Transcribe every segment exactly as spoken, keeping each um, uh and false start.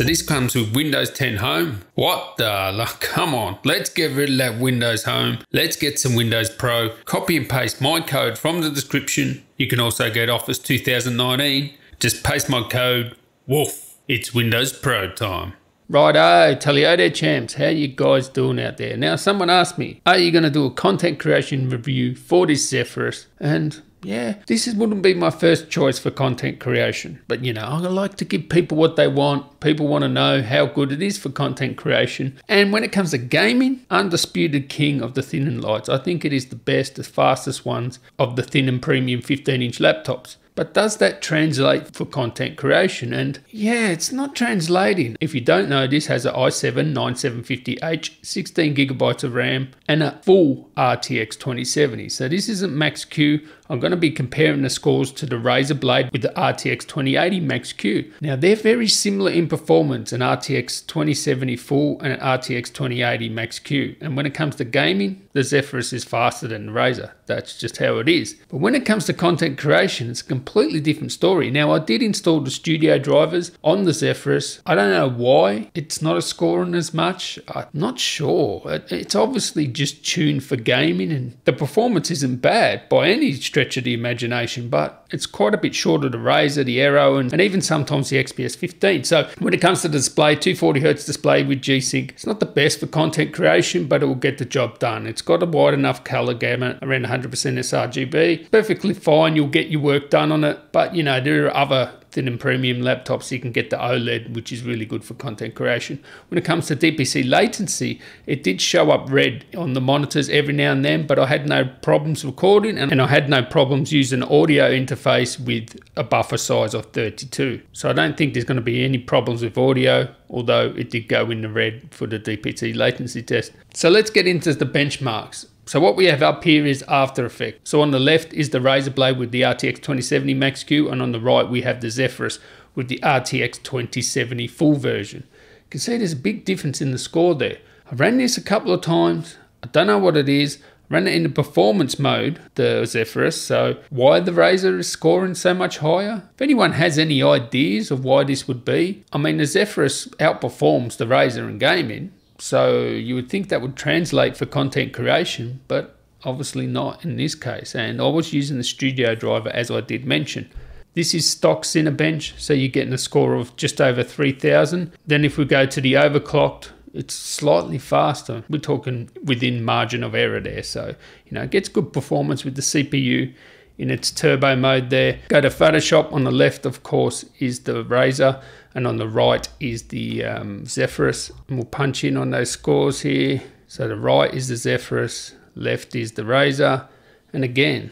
So this comes with Windows ten Home. What the luck? Come on, let's get rid of that Windows Home. Let's get some Windows Pro. Copy and paste my code from the description. You can also get Office two thousand nineteen. Just paste my code. Woof, it's Windows Pro time. Righto, Talio there champs, how you guys doing out there? Now someone asked me, are you going to do a content creation review for this Zephyrus? And yeah, this is, wouldn't be my first choice for content creation. But you know, I like to give people what they want. People want to know how good it is for content creation. And when it comes to gaming, undisputed king of the thin and lights. I think it is the best, the fastest ones of the thin and premium fifteen inch laptops. But does that translate for content creation? And yeah, it's not translating. If you don't know, this has an i seven nine seven fifty H, sixteen gigabytes of RAM, and a full R T X twenty seventy. So this isn't Max-Q. I'm going to be comparing the scores to the Razer Blade with the R T X twenty eighty Max-Q. Now they're very similar in performance, an R T X twenty seventy full and an R T X twenty eighty Max-Q. And when it comes to gaming, the Zephyrus is faster than the Razer. That's just how it is. But when it comes to content creation, it's completely Completely different story. Now I did install the studio drivers on the Zephyrus. I don't know why it's not scoring as much. I'm not sure. It's obviously just tuned for gaming, and the performance isn't bad by any stretch of the imagination, but it's quite a bit shorter to Razer, the Aero, and, and even sometimes the X P S fifteen. So when it comes to the display, two forty hertz display with G-Sync, it's not the best for content creation, but it will get the job done. It's got a wide enough color gamut, around one hundred percent sRGB, perfectly fine. You'll get your work done on it, but you know, there are other thin and premium laptops. You can get the OLED, which is really good for content creation. When it comes to D P C latency, it did show up red on the monitors every now and then, but I had no problems recording, and, and I had no problems using an audio interface with a buffer size of thirty-two. So I don't think there's going to be any problems with audio, although it did go in the red for the D P C latency test. So let's get into the benchmarks. So what we have up here is After Effects. So on the left is the Razer Blade with the R T X twenty seventy Max-Q, and on the right we have the Zephyrus with the R T X twenty seventy full version. You can see there's a big difference in the score there. I ran this a couple of times. I don't know what it is. I ran it in the performance mode, the Zephyrus. So why the Razer is scoring so much higher? If anyone has any ideas of why this would be, I mean, the Zephyrus outperforms the Razer in gaming. So you would think that would translate for content creation, but obviously not in this case. And I was using the studio driver, as I did mention. This is stock Cinebench, so you're getting a score of just over three thousand. Then if we go to the overclocked, it's slightly faster. We're talking within margin of error there. So, you know, it gets good performance with the C P U in its turbo mode there. Go to Photoshop. On the left, of course, is the Razer, and on the right is the um, Zephyrus. And we'll punch in on those scores here. So the right is the Zephyrus, left is the Razer. And again,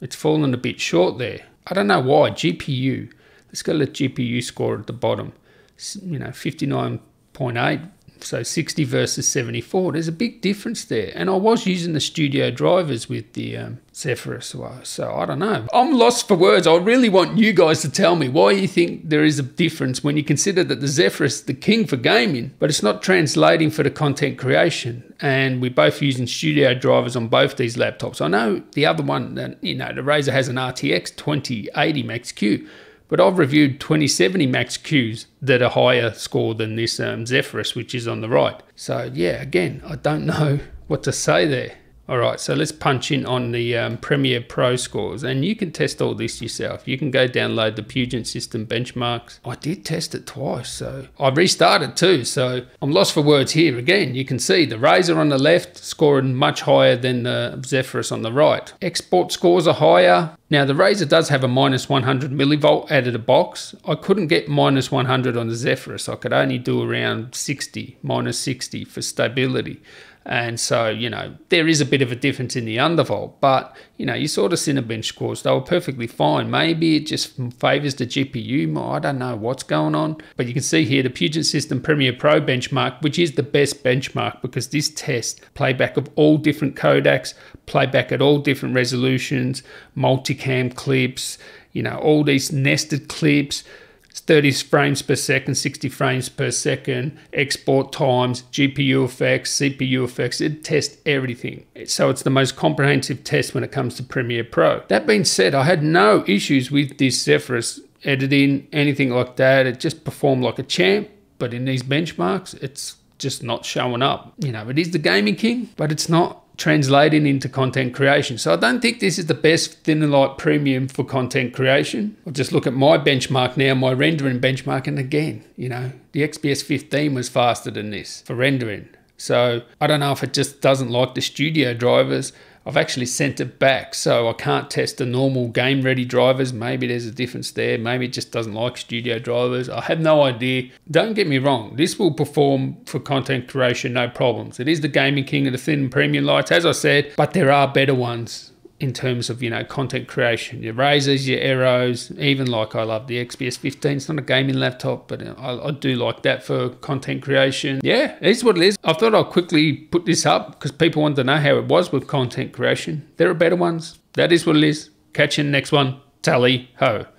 it's fallen a bit short there. I don't know why. G P U. Let's go to the G P U score at the bottom. You know, fifty-nine point eight. So sixty versus seventy-four, there's a big difference there. And I was using the studio drivers with the um, Zephyrus, so I don't know. I'm lost for words. I really want you guys to tell me why you think there is a difference when you consider that the Zephyrus is the king for gaming, but it's not translating for the content creation. And we're both using studio drivers on both these laptops. I know the other one, you know, the Razer has an R T X twenty eighty Max-Q, but I've reviewed twenty seventy Max-Qs that are higher score than this um, Zephyrus, which is on the right. So yeah, again, I don't know what to say there. All right, so let's punch in on the um, Premiere Pro scores, and you can test all this yourself. You can go download the Puget system benchmarks. I did test it twice, so I restarted too, so I'm lost for words here. Again, you can see the Razer on the left scoring much higher than the Zephyrus on the right. Export scores are higher. Now the Razer does have a minus one hundred millivolt out of the box. I couldn't get minus one hundred on the Zephyrus. I could only do around sixty, minus sixty for stability. And so, you know, there is a bit of a difference in the undervolt, but, you know, you saw the Cinebench scores, they were perfectly fine. Maybe it just favors the G P U more. I don't know what's going on. But you can see here the Puget System Premiere Pro benchmark, which is the best benchmark because this tests playback of all different codecs, playback at all different resolutions, multicam clips, you know, all these nested clips, thirty frames per second, sixty frames per second, export times, G P U effects, C P U effects. It tests everything. So it's the most comprehensive test when it comes to Premiere Pro. That being said, I had no issues with this Zephyrus editing, anything like that. It just performed like a champ. but in these benchmarks, it's just not showing up. You know, it is the gaming king, but it's not translating into content creation. So I don't think this is the best thin and light premium for content creation. I'll just look at my benchmark now, my rendering benchmark. And again, you know, the X P S fifteen was faster than this for rendering. So I don't know if it just doesn't like the studio drivers. I've actually sent it back, so I can't test the normal game ready drivers. Maybe there's a difference there. Maybe it just doesn't like studio drivers. I have no idea. Don't get me wrong, this will perform for content creation, no problems. It is the gaming king of the thin and premium lights, as I said, but there are better ones in terms of, you know, content creation. Your Razers, your Aeros, even like I love the X P S fifteen. It's not a gaming laptop, but I, I do like that for content creation. Yeah, it's what it is. I thought I'll quickly put this up because people want to know how it was with content creation. There are better ones. That is what it is. Catch you in the next one. Tally ho.